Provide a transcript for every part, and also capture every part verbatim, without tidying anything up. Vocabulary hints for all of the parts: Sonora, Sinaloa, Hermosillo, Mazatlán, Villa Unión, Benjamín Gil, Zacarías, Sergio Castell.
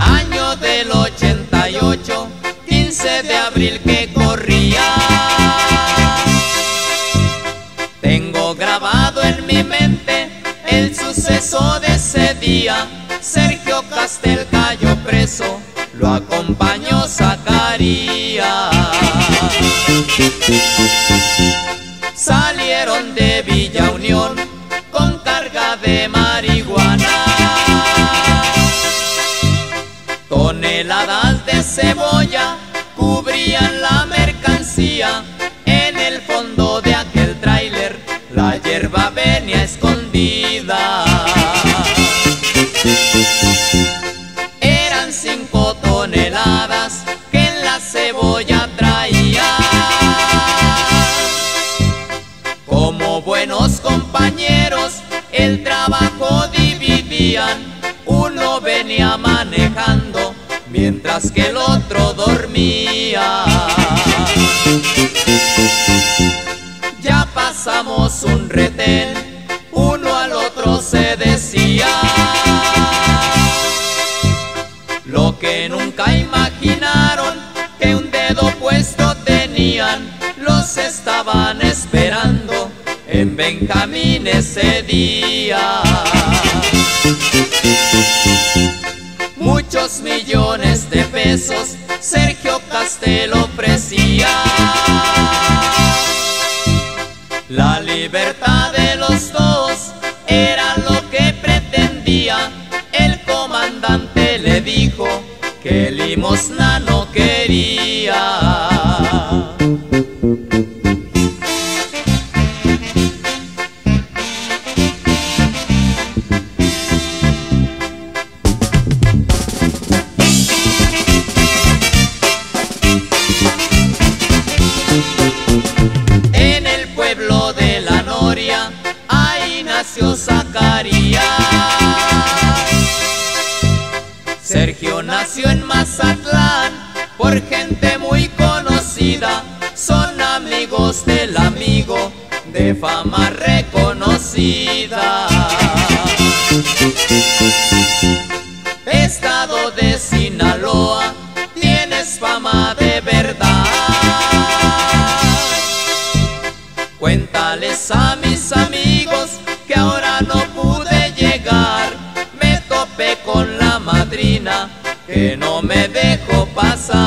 Año del ochenta y ocho, quince de abril que corría. Tengo grabado en mi mente el suceso de ese día. Sergio Castell cayó preso, lo acompañó Zacarías. Salieron de Villa Unión con carga de marihuana, toneladas de cebolla cubrían la mercancía. En el fondo de aquel tráiler la hierba venía escondida. Eran cinco toneladas que en la cebolla traía. Como buenos compañeros el trabajo dividían. Uno venía manejando mientras que el otro dormía. Ya pasamos un retén, uno al otro se decía lo que nunca imaginaron, que un dedo puesto tenían. Los estaban esperando en Benjamín ese día. Muchos millones de pesos Sergio Castell ofrecía. La libertad de los dos era lo que pretendía. El comandante le dijo que limosna no quería. Zacarías. Sergio nació en Mazatlán por gente muy conocida. Son amigos del amigo de fama reconocida. Estado de Sinaloa, tienes fama de verdad. Cuéntales a mis amigos que ahora no pude llegar. Me topé con la madrina que no me dejó pasar.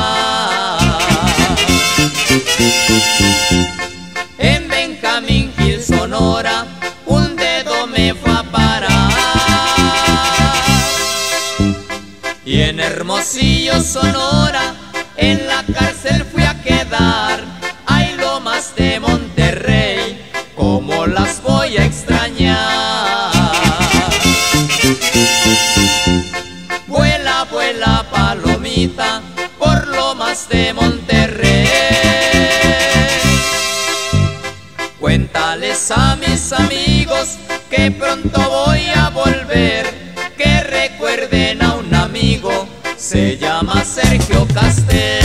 En Benjamín Gil, Sonora, un dedo me fue a parar. Y en Hermosillo, Sonora, en la cárcel fui a quedar. Hay lomas de Monterrey, como las voy a extrañar. Vuela, vuela palomita por lomas de Monterrey. Cuéntales a mis amigos que pronto voy a volver. Que recuerden a un amigo, se llama Sergio Castell.